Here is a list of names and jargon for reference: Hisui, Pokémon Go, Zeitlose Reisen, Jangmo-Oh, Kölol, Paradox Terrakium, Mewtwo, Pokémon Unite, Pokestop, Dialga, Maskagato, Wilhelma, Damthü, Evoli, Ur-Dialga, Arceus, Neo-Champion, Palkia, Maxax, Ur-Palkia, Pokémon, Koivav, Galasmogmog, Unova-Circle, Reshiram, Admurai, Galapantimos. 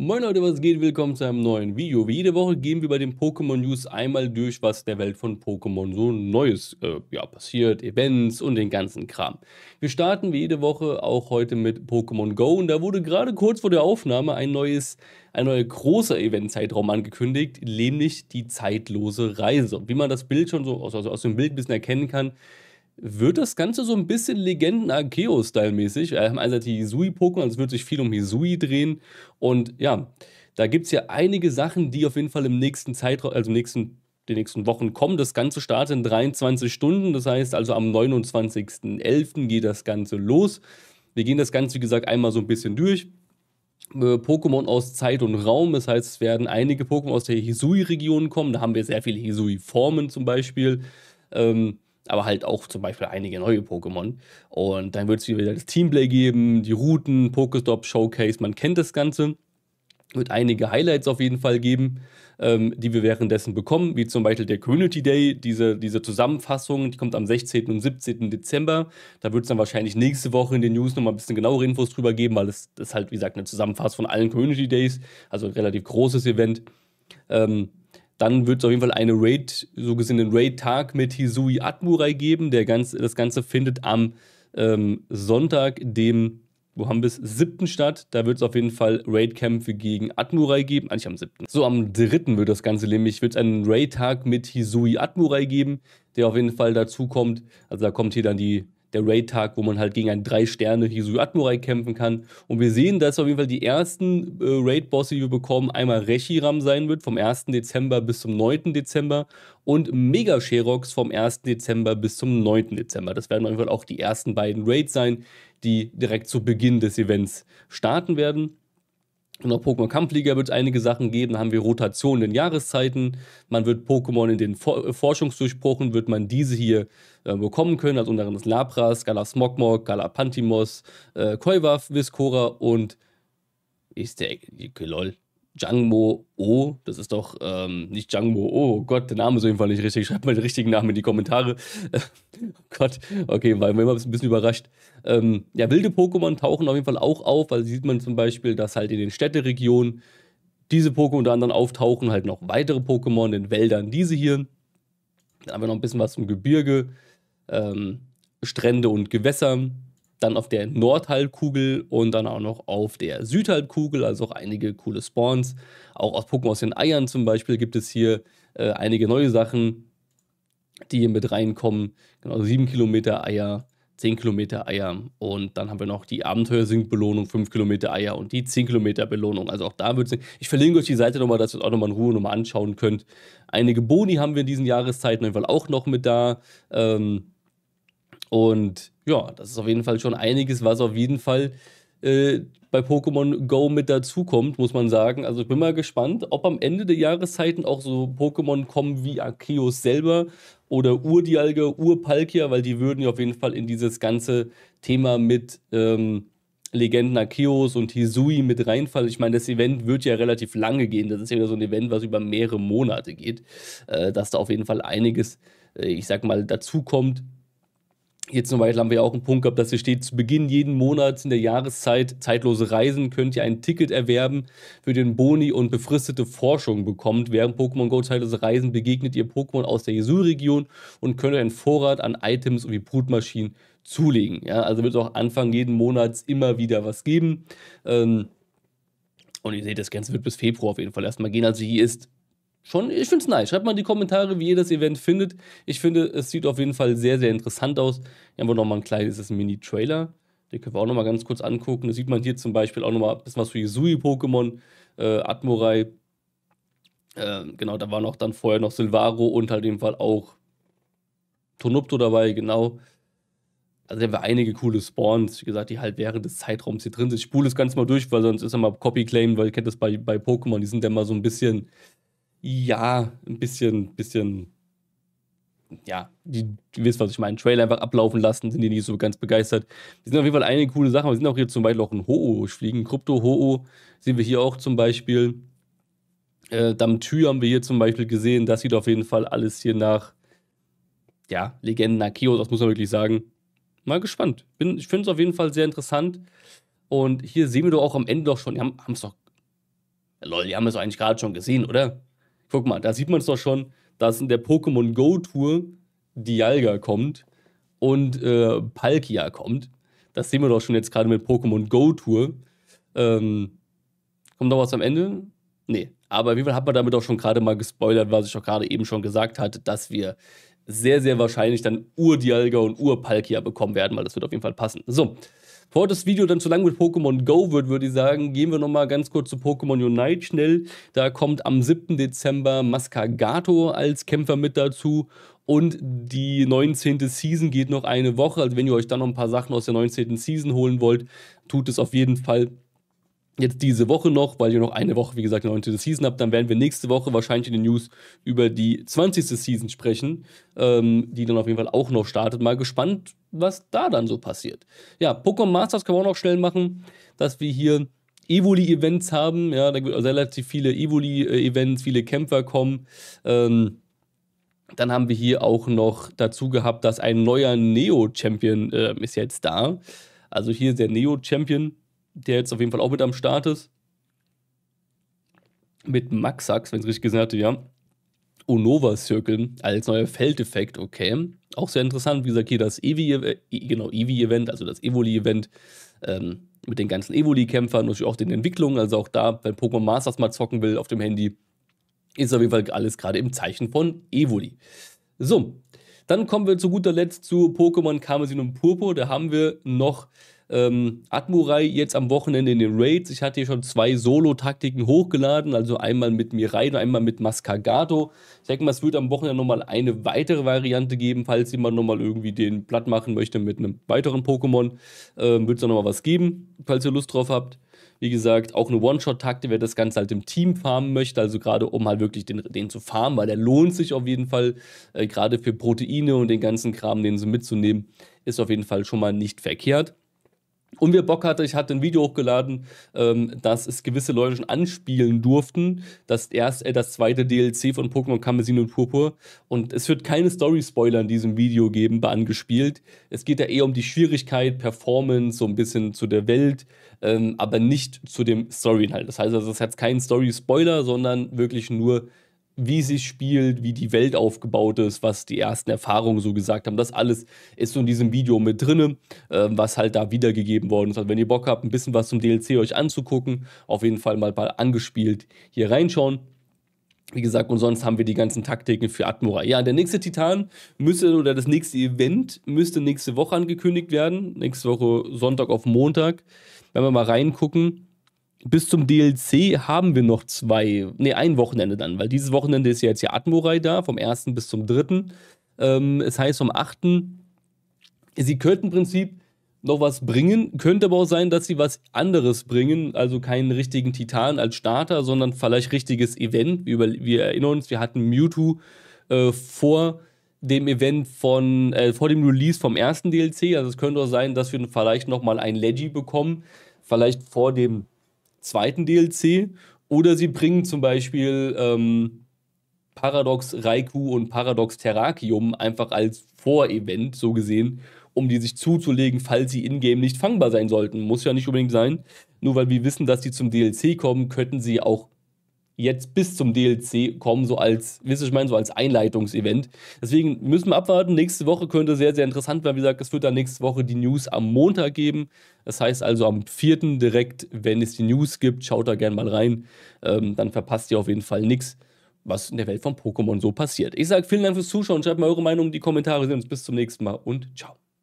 Moin Leute, was geht? Willkommen zu einem neuen Video. Wie jede Woche gehen wir bei den Pokémon News einmal durch, was der Welt von Pokémon so Neues passiert, Events und den ganzen Kram. Wir starten wie jede Woche auch heute mit Pokémon Go und da wurde gerade kurz vor der Aufnahme ein neuer großer Event-Zeitraum angekündigt, nämlich die zeitlose Reise. Wie man das Bild schon so aus dem Bild ein bisschen erkennen kann, wird das Ganze so ein bisschen Legenden-Arceus-Style-mäßig. Wir haben einerseits die Hisui-Pokémon, also es wird sich viel um Hisui drehen. Und ja, da gibt es ja einige Sachen, die auf jeden Fall im nächsten Zeitraum, also den nächsten Wochen kommen. Das Ganze startet in 23 Stunden, das heißt also am 29.11. geht das Ganze los. Wir gehen das Ganze, wie gesagt, einmal so ein bisschen durch. Pokémon aus Zeit und Raum, das heißt, es werden einige Pokémon aus der Hisui-Region kommen. Da haben wir sehr viele Hisui-Formen zum Beispiel. Aber halt auch zum Beispiel einige neue Pokémon. Und dann wird es wieder das Teamplay geben, die Routen, Pokestop, Showcase, man kennt das Ganze. Wird einige Highlights auf jeden Fall geben, die wir währenddessen bekommen, wie zum Beispiel der Community Day, diese Zusammenfassung, die kommt am 16. und 17. Dezember. Da wird es dann wahrscheinlich nächste Woche in den News nochmal ein bisschen genauere Infos drüber geben, weil es ist halt, wie gesagt, eine Zusammenfassung von allen Community Days, also ein relativ großes Event. Dann wird es auf jeden Fall einen Raid-Tag mit Hisui Admurai geben. Das Ganze findet am Sonntag, dem, wo haben wir es, 7. statt. Da wird es auf jeden Fall Raid-Kämpfe gegen Admurai geben. Eigentlich am 7. So, am 3. wird das Ganze nämlich, wird es einen Raid-Tag mit Hisui Admurai geben, der auf jeden Fall dazu kommt. Also da kommt hier dann der Raid-Tag, wo man halt gegen einen 3-Sterne Hisui Admurai kämpfen kann. Und wir sehen, dass auf jeden Fall die ersten Raid-Bosse, die wir bekommen, einmal Reshiram sein wird, vom 1. Dezember bis zum 9. Dezember und Mega-Scherox vom 1. Dezember bis zum 9. Dezember. Das werden auf jeden Fall auch die ersten beiden Raids sein, die direkt zu Beginn des Events starten werden. Und auch Pokémon Kampfliga wird es einige Sachen geben. Da haben wir Rotation in den Jahreszeiten. Man wird Pokémon in den Forschungsdurchbrüchen, wird man diese hier bekommen können. Also unter anderem das Lapras, Galasmogmog, Galapantimos, Koivav, Viscora und ist der Kölol. Jangmo-Oh, das ist doch nicht Jangmo-Oh, Gott, der Name ist auf jeden Fall nicht richtig, schreibt mal den richtigen Namen in die Kommentare. Gott, okay, weil wir immer ein bisschen überrascht. Ja, wilde Pokémon tauchen auf jeden Fall auch auf, also sieht man zum Beispiel, dass halt in den Städteregionen diese Pokémon unter anderem auftauchen, halt noch weitere Pokémon, in den Wäldern diese hier. Dann haben wir noch ein bisschen was zum Gebirge, Strände und Gewässer. Dann auf der Nordhalbkugel und dann auch noch auf der Südhalbkugel, also auch einige coole Spawns. Auch aus Pokémon aus den Eiern zum Beispiel gibt es hier einige neue Sachen, die hier mit reinkommen. Genau, 7 Kilometer Eier, 10 Kilometer Eier und dann haben wir noch die Abenteuer-Sync-Belohnung, 5 Kilometer Eier und die 10 Kilometer Belohnung. Also auch da wird es, ich verlinke euch die Seite nochmal, dass ihr es auch nochmal in Ruhe nochmal anschauen könnt. Einige Boni haben wir in diesen Jahreszeiten auf jeden Fall auch noch mit da. Und ja, das ist auf jeden Fall schon einiges, was auf jeden Fall bei Pokémon Go mit dazukommt, muss man sagen. Also ich bin mal gespannt, ob am Ende der Jahreszeiten auch so Pokémon kommen wie Arceus selber oder Ur-Dialga, Ur-Palkia, weil die würden ja auf jeden Fall in dieses ganze Thema mit Legenden Arceus und Hisui mit reinfallen. Ich meine, das Event wird ja relativ lange gehen. Das ist ja wieder so ein Event, was über mehrere Monate geht, dass da auf jeden Fall einiges, ich sag mal, dazukommt. Jetzt zum Beispiel haben wir ja auch einen Punkt gehabt, dass hier steht, zu Beginn jeden Monats in der Jahreszeit zeitlose Reisen könnt ihr ein Ticket erwerben für den Boni und befristete Forschung bekommt. Während Pokémon Go zeitlose Reisen begegnet ihr Pokémon aus der Hisui-Region und könnt einen Vorrat an Items sowie Brutmaschinen zulegen. Ja, also wird es auch Anfang jeden Monats immer wieder was geben. Und ihr seht, das Ganze wird bis Februar auf jeden Fall erstmal gehen. Also hier ist schon, ich finde es nice. Schreibt mal in die Kommentare, wie ihr das Event findet. Ich finde, es sieht auf jeden Fall sehr, sehr interessant aus. Hier haben wir nochmal ein kleines Mini-Trailer. Den können wir auch nochmal ganz kurz angucken. Da sieht man hier zum Beispiel auch nochmal ein bisschen was für Hisui-Pokémon, Admurai. Genau, da war noch dann vorher noch Silvaro und halt im Fall auch Tonupto dabei, genau. Also da haben wir einige coole Spawns, wie gesagt, die halt während des Zeitraums hier drin sind. Ich spule das Ganze mal durch, weil sonst ist ja mal Copy-Claim, weil ihr kennt das bei Pokémon, die sind ja mal so ein bisschen... Ja, ein bisschen, ja, die wisst, was ich meine, Trailer einfach ablaufen lassen, sind die nicht so ganz begeistert. Wir sind auf jeden Fall einige coole Sachen, wir sind auch hier zum Beispiel auch ein Ho-Oh fliegen, Krypto-Ho-Oh sehen wir hier auch zum Beispiel. Damthü haben wir hier zum Beispiel gesehen, das sieht auf jeden Fall alles hier nach, ja, Legenden Arceus, das muss man wirklich sagen. Mal gespannt, ich finde es auf jeden Fall sehr interessant und hier sehen wir doch auch am Ende doch schon, die haben es doch, Lol, die haben wir es eigentlich gerade schon gesehen, oder? Guck mal, da sieht man es doch schon, dass in der Pokémon Go Tour Dialga kommt und Palkia kommt. Das sehen wir doch schon jetzt gerade mit Pokémon Go Tour. Kommt noch was am Ende? Nee, aber wie hat man damit auch schon gerade mal gespoilert, was ich doch gerade eben schon gesagt hatte, dass wir sehr, sehr wahrscheinlich dann Ur-Dialga und Ur-Palkia bekommen werden, weil das wird auf jeden Fall passen. So, bevor das Video dann zu lang mit Pokémon Go wird, würde ich sagen, gehen wir nochmal ganz kurz zu Pokémon Unite schnell. Da kommt am 7. Dezember Maskagato als Kämpfer mit dazu und die 19. Season geht noch eine Woche. Also wenn ihr euch dann noch ein paar Sachen aus der 19. Season holen wollt, tut es auf jeden Fall jetzt diese Woche noch, weil ihr noch eine Woche, wie gesagt, die 19. Season habt. Dann werden wir nächste Woche wahrscheinlich in den News über die 20. Season sprechen, die dann auf jeden Fall auch noch startet. Mal gespannt, was da dann so passiert. Ja, Pokémon Masters können wir auch noch schnell machen, dass wir hier Evoli-Events haben. Ja, da wird relativ viele Evoli-Events, viele Kämpfer kommen. Dann haben wir hier auch noch dazu gehabt, dass ein neuer Neo-Champion ist jetzt da. Also hier der Neo-Champion, der jetzt auf jeden Fall auch mit am Start ist. Mit Maxax, wenn ich es richtig gesagt hatte, ja. Unova-Circle als neuer Feldeffekt, okay. Auch sehr interessant, wie gesagt, hier das Eevee-Event, also das Evoli-Event mit den ganzen Evoli-Kämpfern, natürlich auch den Entwicklungen, also auch da, wenn Pokémon Masters mal zocken will auf dem Handy, ist auf jeden Fall alles gerade im Zeichen von Evoli. So, dann kommen wir zu guter Letzt zu Pokémon Karmesin und Purpur. Da haben wir noch Admurai jetzt am Wochenende in den Raids. Ich hatte hier schon 2 Solo-Taktiken hochgeladen, also einmal mit Mirai und einmal mit Maskagato. Ich denke mal, es wird am Wochenende nochmal eine weitere Variante geben, falls jemand nochmal irgendwie den platt machen möchte mit einem weiteren Pokémon. Wird es nochmal was geben, falls ihr Lust drauf habt. Wie gesagt, auch eine One-Shot-Taktik, wer das Ganze halt im Team farmen möchte, also gerade um halt wirklich den zu farmen, weil der lohnt sich auf jeden Fall, gerade für Proteine und den ganzen Kram, den sie mitzunehmen, ist auf jeden Fall schon mal nicht verkehrt. Und wer Bock hatte, ich hatte ein Video hochgeladen, dass es gewisse Leute schon anspielen durften, das zweite DLC von Pokémon Karmesin und Purpur. Und es wird keine Story-Spoiler in diesem Video geben, bei angespielt. Es geht ja eher um die Schwierigkeit, Performance, so ein bisschen zu der Welt, aber nicht zu dem Story-Inhalt. Das heißt also, es ist jetzt kein Story-Spoiler, sondern wirklich nur, wie sie spielt, wie die Welt aufgebaut ist, was die ersten Erfahrungen so gesagt haben. Das alles ist so in diesem Video mit drin, was halt da wiedergegeben worden ist. Also wenn ihr Bock habt, ein bisschen was zum DLC euch anzugucken, auf jeden Fall mal angespielt hier reinschauen. Wie gesagt, und sonst haben wir die ganzen Taktiken für Admurai. Ja, der nächste Titan das nächste Event müsste nächste Woche angekündigt werden. Nächste Woche Sonntag auf Montag. Wenn wir mal reingucken, bis zum DLC haben wir noch ein Wochenende dann, weil dieses Wochenende ist ja jetzt hier Admurai da, vom 1. bis zum 3. Es heißt vom 8. Sie könnten im Prinzip noch was bringen, könnte aber auch sein, dass sie was anderes bringen, also keinen richtigen Titan als Starter, sondern vielleicht richtiges Event. Wir erinnern uns, wir hatten Mewtwo vor dem Event vor dem Release vom ersten DLC, also es könnte auch sein, dass wir vielleicht nochmal ein Leggy bekommen, vielleicht vor dem zweiten DLC, oder sie bringen zum Beispiel Paradox Raikou und Paradox Terrakium einfach als Vorevent, so gesehen, um die sich zuzulegen, falls sie in-game nicht fangbar sein sollten. Muss ja nicht unbedingt sein, nur weil wir wissen, dass die zum DLC kommen, könnten sie auch jetzt bis zum DLC kommen, so als Einleitungsevent. Deswegen müssen wir abwarten. Nächste Woche könnte sehr, sehr interessant werden. Wie gesagt, es wird dann nächste Woche die News am Montag geben. Das heißt also am 4. direkt, wenn es die News gibt, schaut da gerne mal rein. Dann verpasst ihr auf jeden Fall nichts, was in der Welt von Pokémon so passiert. Ich sage vielen Dank fürs Zuschauen. Schreibt mal eure Meinung in die Kommentare. Wir sehen uns bis zum nächsten Mal und ciao.